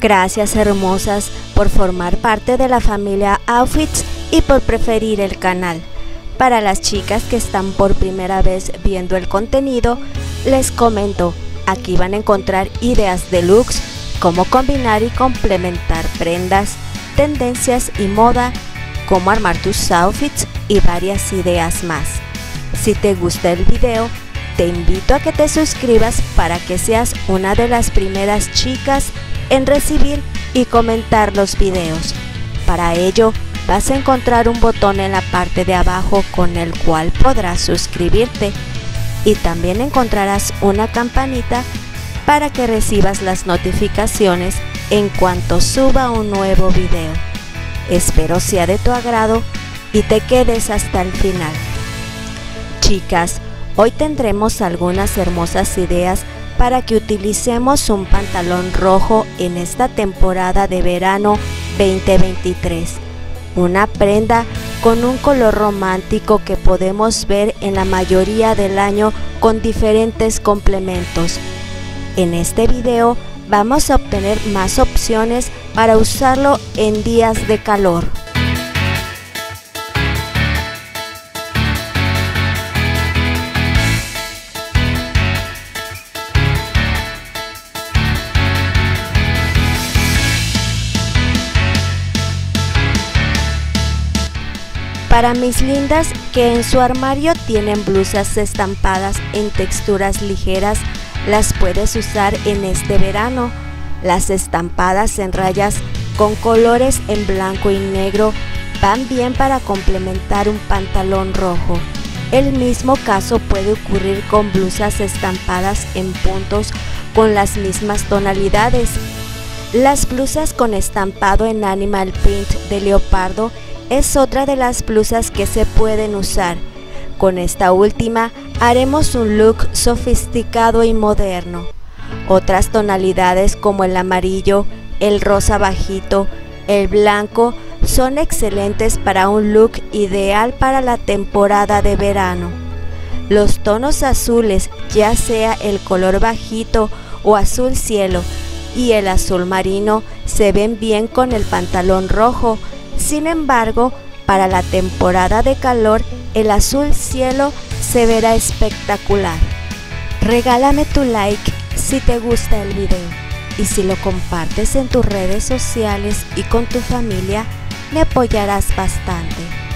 Gracias, hermosas, por formar parte de la familia Outfits y por preferir el canal. Para las chicas que están por primera vez viendo el contenido, les comento, aquí van a encontrar ideas de looks, cómo combinar y complementar prendas, tendencias y moda, cómo armar tus outfits y varias ideas más. Si te gusta el video, te invito a que te suscribas para que seas una de las primeras chicas en recibir y comentar los videos. Para ello, vas a encontrar un botón en la parte de abajo con el cual podrás suscribirte, y también encontrarás una campanita para que recibas las notificaciones en cuanto suba un nuevo video. Espero sea de tu agrado y te quedes hasta el final. Chicas, hoy tendremos algunas hermosas ideas para que utilicemos un pantalón rojo en esta temporada de verano 2023. Una prenda con un color romántico que podemos ver en la mayoría del año con diferentes complementos. En este video vamos a obtener más opciones para usarlo en días de calor. Para mis lindas que en su armario tienen blusas estampadas en texturas ligeras, las puedes usar en este verano. Las estampadas en rayas con colores en blanco y negro van bien para complementar un pantalón rojo. El mismo caso puede ocurrir con blusas estampadas en puntos con las mismas tonalidades. Las blusas con estampado en animal print de leopardo es otra de las blusas que se pueden usar. Con esta última haremos un look sofisticado y moderno. Otras tonalidades como el amarillo, el rosa bajito, el blanco son excelentes para un look ideal para la temporada de verano. Los tonos azules, ya sea el color bajito o azul cielo y el azul marino, se ven bien con el pantalón rojo. Sin embargo, para la temporada de calor, el azul cielo se verá espectacular. Regálame tu like si te gusta el video, y si lo compartes en tus redes sociales y con tu familia, me apoyarás bastante.